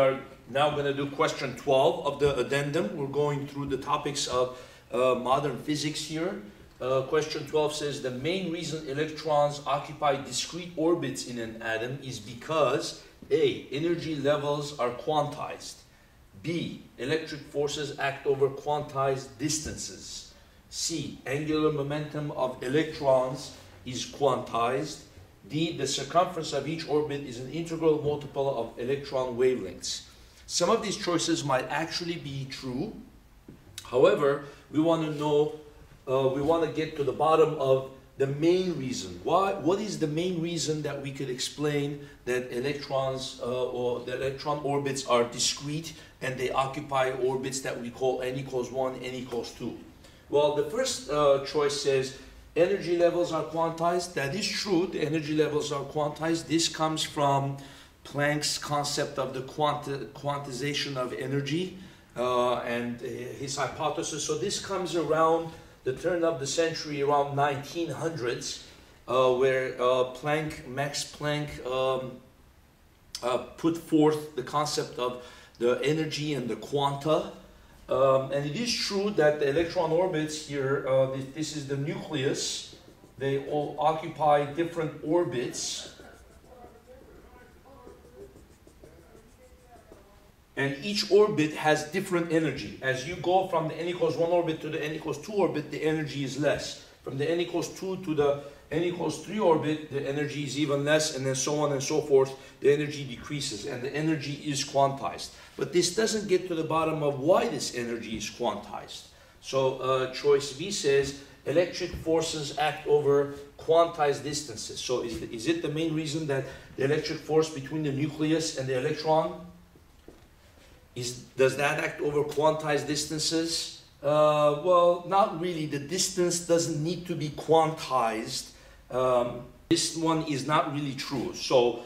We are now going to do question 12 of the addendum. We're going through the topics of modern physics here. Question 12 says the main reason electrons occupy discrete orbits in an atom is because A. Energy levels are quantized. B. Electric forces act over quantized distances. C. Angular momentum of electrons is quantized. D. The circumference of each orbit is an integral multiple of electron wavelengths. Some of these choices might actually be true. However, we want to know, we want to get to the bottom of the main reason. Why? What is the main reason that we could explain that electrons or the electron orbits are discrete and they occupy orbits that we call n equals 1, n equals 2? Well, the first choice says, energy levels are quantized. That is true, the energy levels are quantized. This comes from Planck's concept of the quantization of energy and his hypothesis. So this comes around the turn of the century, around 1900s, where Max Planck put forth the concept of the energy and the quanta. And it is true that the electron orbits here, this is the nucleus, they all occupy different orbits. And each orbit has different energy. As you go from the n equals 1 orbit to the n equals 2 orbit, the energy is less. From the n equals 2 to the n equals 3 orbit, the energy is even less, and then so on and so forth. The energy decreases, and the energy is quantized. But this doesn't get to the bottom of why this energy is quantized. So choice B says electric forces act over quantized distances. So is it the main reason that the electric force between the nucleus and the electron, does that act over quantized distances? Well, not really. The distance doesn't need to be quantized. This one is not really true. So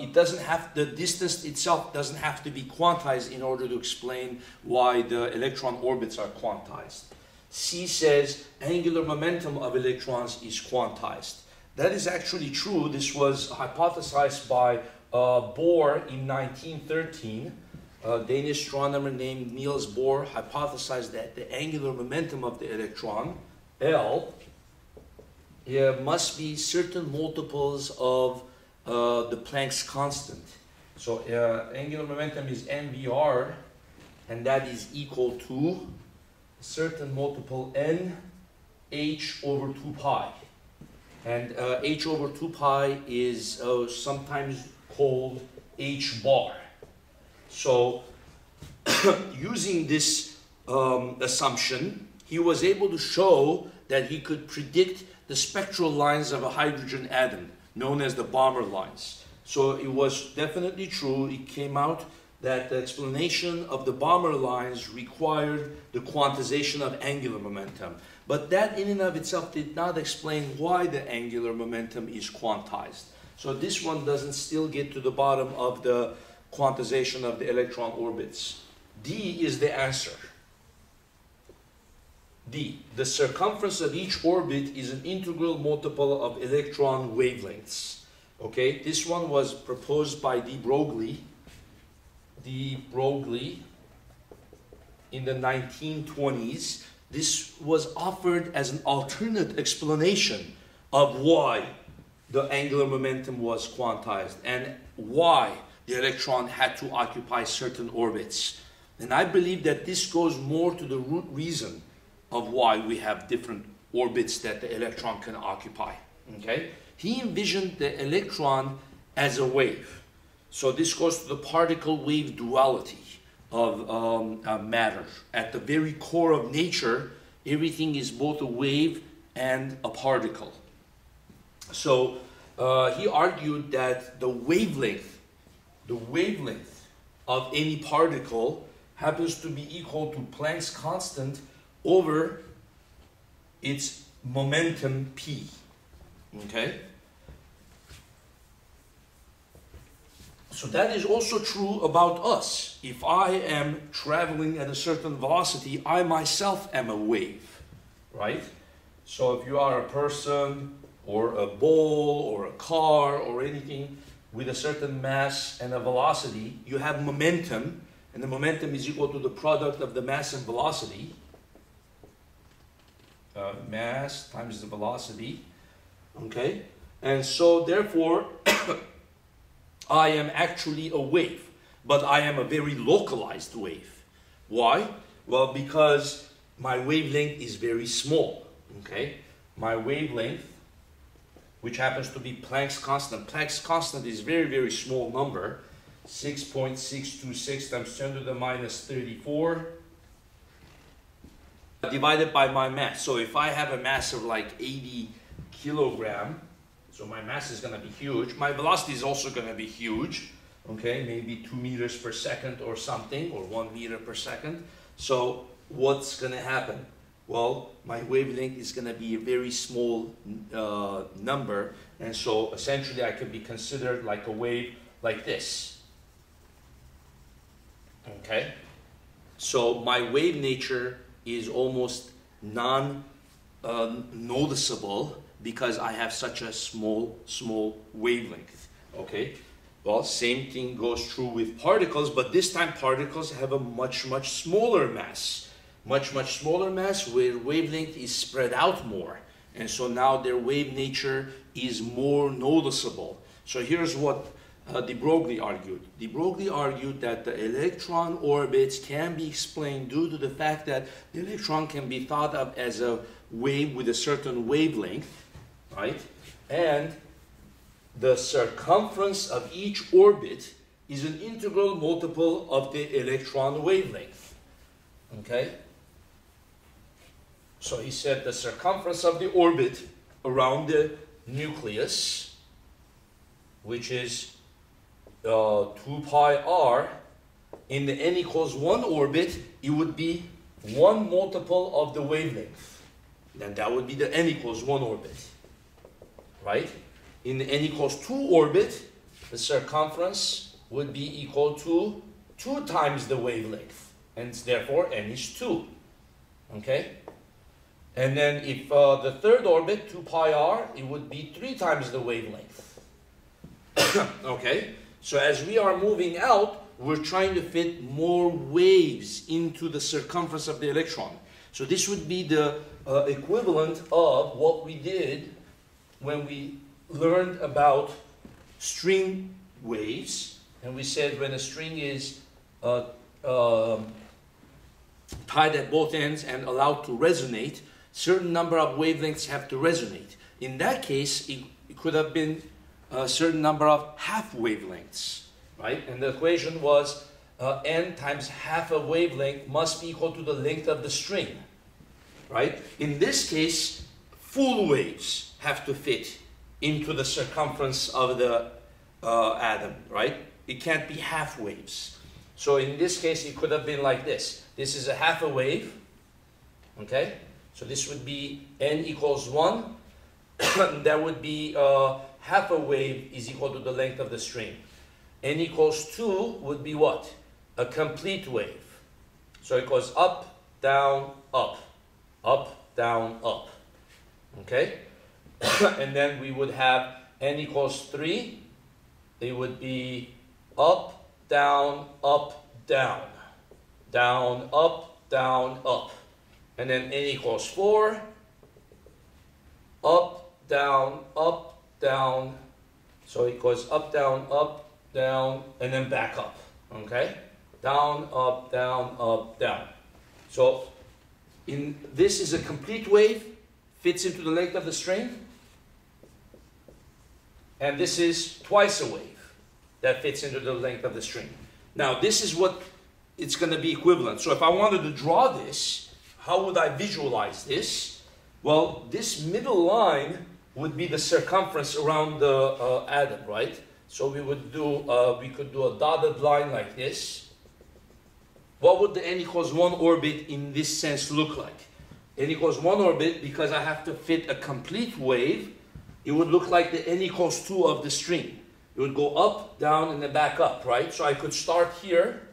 it doesn't have, the distance itself doesn't have to be quantized in order to explain why the electron orbits are quantized. C says angular momentum of electrons is quantized. That is actually true. This was hypothesized by Bohr in 1913. A Danish astronomer named Niels Bohr hypothesized that the angular momentum of the electron, L, must be certain multiples of the Planck's constant. So angular momentum is mvr, and that is equal to a certain multiple n h over 2 pi. And h over 2 pi is sometimes called h bar. So using this assumption, he was able to show that he could predict the spectral lines of a hydrogen atom, known as the Balmer lines. So it was definitely true. It came out that the explanation of the Balmer lines required the quantization of angular momentum. But that in and of itself did not explain why the angular momentum is quantized. So this one doesn't still get to the bottom of the quantization of the electron orbits. D is the answer. D. The circumference of each orbit is an integral multiple of electron wavelengths. Okay, this one was proposed by de Broglie. De Broglie in the 1920s. This was offered as an alternate explanation of why the angular momentum was quantized and why the electron had to occupy certain orbits. And I believe that this goes more to the root reason of why we have different orbits that the electron can occupy. Okay? He envisioned the electron as a wave. So this goes to the particle wave duality of matter. At the very core of nature, everything is both a wave and a particle. So he argued that the wavelength of any particle happens to be equal to Planck's constant over its momentum p. Okay? So that is also true about us. If I am traveling at a certain velocity, I myself am a wave, right? So if you are a person or a ball or a car or anything, with a certain mass and a velocity, you have momentum, and the momentum is equal to the product of the mass and velocity. Mass times the velocity, okay? And so therefore, I am actually a wave, but I am a very localized wave. Why? Well, because my wavelength is very small, okay? My wavelength, which happens to be Planck's constant. Planck's constant is very, very small number, 6.626 times 10 to the minus 34, divided by my mass. So if I have a mass of like 80 kilogram, so my mass is going to be huge. My velocity is also going to be huge, okay? Maybe 2 meters per second or something, or 1 meter per second. So what's going to happen? Well, my wavelength is going to be a very small number, and so essentially I could be considered like a wave like this, okay? So my wave nature is almost non-noticeable because I have such a small wavelength, okay? Well, same thing goes true with particles, but this time particles have a much smaller mass. Much smaller mass where wavelength is spread out more. And so now their wave nature is more noticeable. So here's what de Broglie argued. De Broglie argued that the electron orbits can be explained due to the fact that the electron can be thought of as a wave with a certain wavelength, right? And the circumference of each orbit is an integral multiple of the electron wavelength, okay? So he said the circumference of the orbit around the nucleus, which is 2 pi r, in the n equals 1 orbit, it would be 1 multiple of the wavelength. Then that would be the n equals 1 orbit, right? In the n equals 2 orbit, the circumference would be equal to 2 times the wavelength, and therefore n is 2, okay? And then if the third orbit, 2 pi r, it would be 3 times the wavelength, okay? So as we are moving out, we're trying to fit more waves into the circumference of the electron. So this would be the equivalent of what we did when we learned about string waves. And we said when a string is tied at both ends and allowed to resonate, certain number of wavelengths have to resonate. In that case, it could have been a certain number of half wavelengths, right? And the equation was n times half a wavelength must be equal to the length of the string, right? In this case, full waves have to fit into the circumference of the atom, right? It can't be half waves. So in this case, it could have been like this. This is a half a wave, okay? So this would be n equals 1. That would be half a wave is equal to the length of the string. N equals 2 would be what? A complete wave. So it goes up, down, up. Up, down, up. Okay? And then we would have n equals 3. It would be up, down, up, down. Down, up, down, up. And then n equals 4. Up, down, up, down, so it goes up, down, and then back up, okay? Down, up, down, up, down. So in this is a complete wave, fits into the length of the string, and this is twice a wave that fits into the length of the string. Now this is what it's going to be equivalent. So if I wanted to draw this, how would I visualize this? Well, this middle line would be the circumference around the atom, right? So we would do, we could do a dotted line like this. What would the n equals 1 orbit in this sense look like? N equals 1 orbit, because I have to fit a complete wave, it would look like the n equals 2 of the string. It would go up, down, and then back up, right? So I could start here,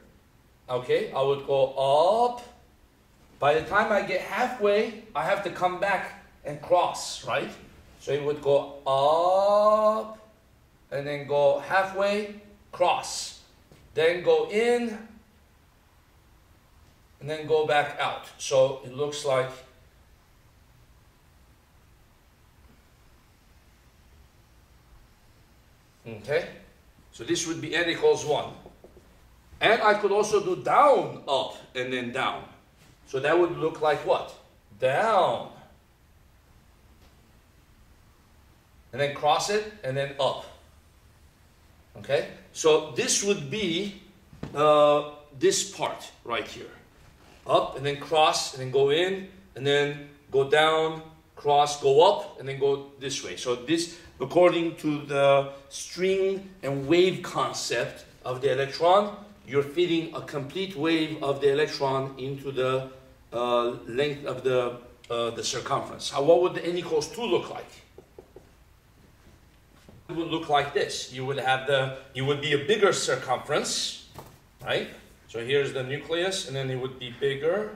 okay? I would go up. By the time I get halfway, I have to come back and cross, right? So it would go up, and then go halfway, cross, then go in, and then go back out. So it looks like okay, so this would be n = 1. And I could also do down, up, and then down. So that would look like what? Down. And then cross it, and then up. Okay? So this would be this part right here. Up, and then cross, and then go in, and then go down, cross, go up, and then go this way. So this, according to the string and wave concept of the electron, you're fitting a complete wave of the electron into the length of the circumference. How, what would the n = 2 look like? It would look like this. You would have the, you would be a bigger circumference, right? So here's the nucleus, and then it would be bigger.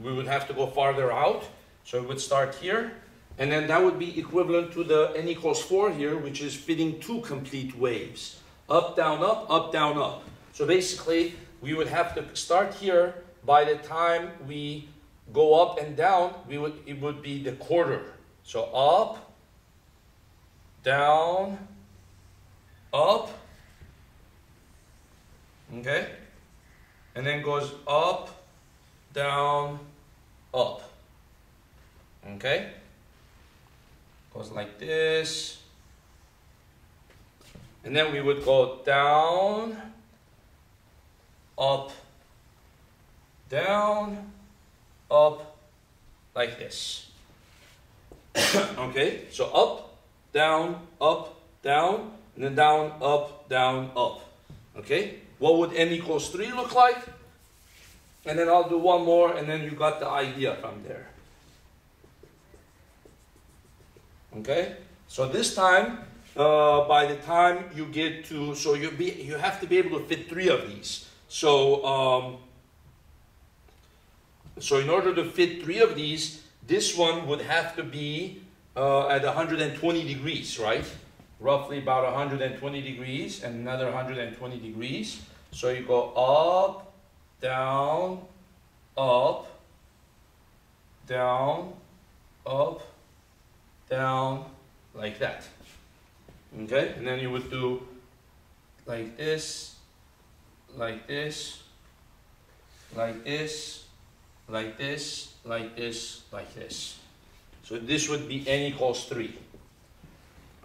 We would have to go farther out, so it would start here, and then that would be equivalent to the n = 4 here, which is fitting 2 complete waves. Up, down, up, up, down, up. So basically, we would have to start here. By the time we go up and down, we would, it would be the quarter. So up, down, up, okay? And then goes up, down, up, okay? Goes like this. And then we would go down, up, down, up, like this. Okay, so up, down, up, down, and then down, up, down, up. Okay, what would n = 3 look like? And then I'll do one more, and then you got the idea from there. Okay, so this time, by the time you get to, so you have to be able to fit 3 of these. So, so in order to fit 3 of these, this one would have to be at 120 degrees, right? Roughly about 120 degrees and another 120 degrees. So you go up, down, up, down, up, down, like that. Okay, and then you would do like this, like this, like this, like this, like this, like this. So this would be n = 3.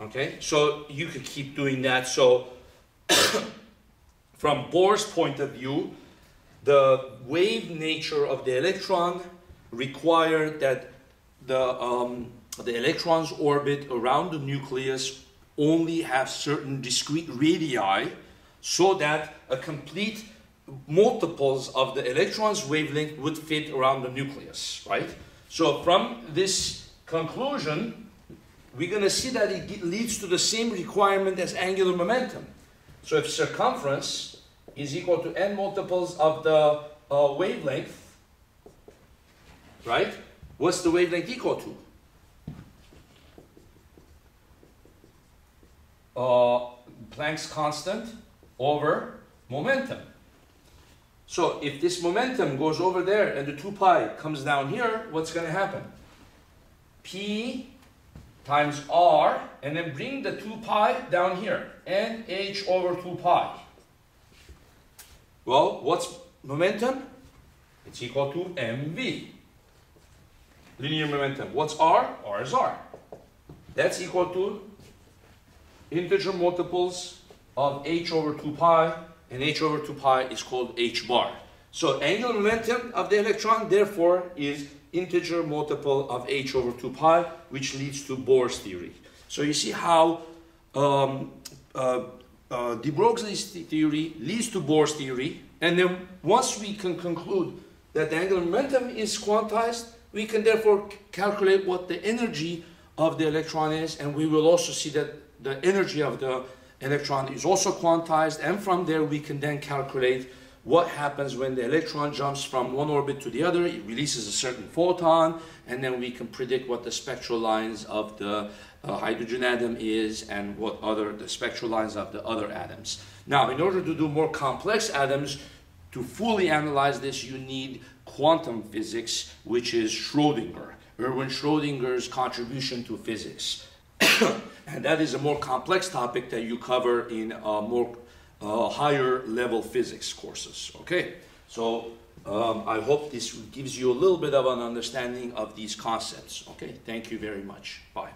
Okay, so you could keep doing that. So from Bohr's point of view, the wave nature of the electron required that the electron's orbit around the nucleus only have certain discrete radii, so that a complete multiples of the electron's wavelength would fit around the nucleus, right? So from this conclusion, we're going to see that it leads to the same requirement as angular momentum. So if circumference is equal to n multiples of the wavelength, right? What's the wavelength equal to? Planck's constant over momentum. So if this momentum goes over there and the 2 pi comes down here, what's going to happen? P times r, and then bring the 2 pi down here, nh over 2 pi. Well, what's momentum? It's equal to mv. Linear momentum. What's r? R is r. That's equal to integer multiples of h over 2 pi, and h over 2 pi is called h bar. So angular momentum of the electron, therefore, is integer multiple of h over 2 pi, which leads to Bohr's theory. So you see how de Broglie's theory leads to Bohr's theory, and then once we can conclude that the angular momentum is quantized, we can therefore calculate what the energy of the electron is, and we will also see that the energy of the electron is also quantized, and from there we can then calculate what happens when the electron jumps from one orbit to the other. It releases a certain photon, and then we can predict what the spectral lines of the hydrogen atom is and what other the spectral lines of the other atoms. Now, in order to do more complex atoms, to fully analyze this, you need quantum physics, which is Schrödinger, Erwin Schrödinger's contribution to physics. And that is a more complex topic that you cover in more higher level physics courses. Okay, so I hope this gives you a little bit of an understanding of these concepts. Okay, thank you very much. Bye.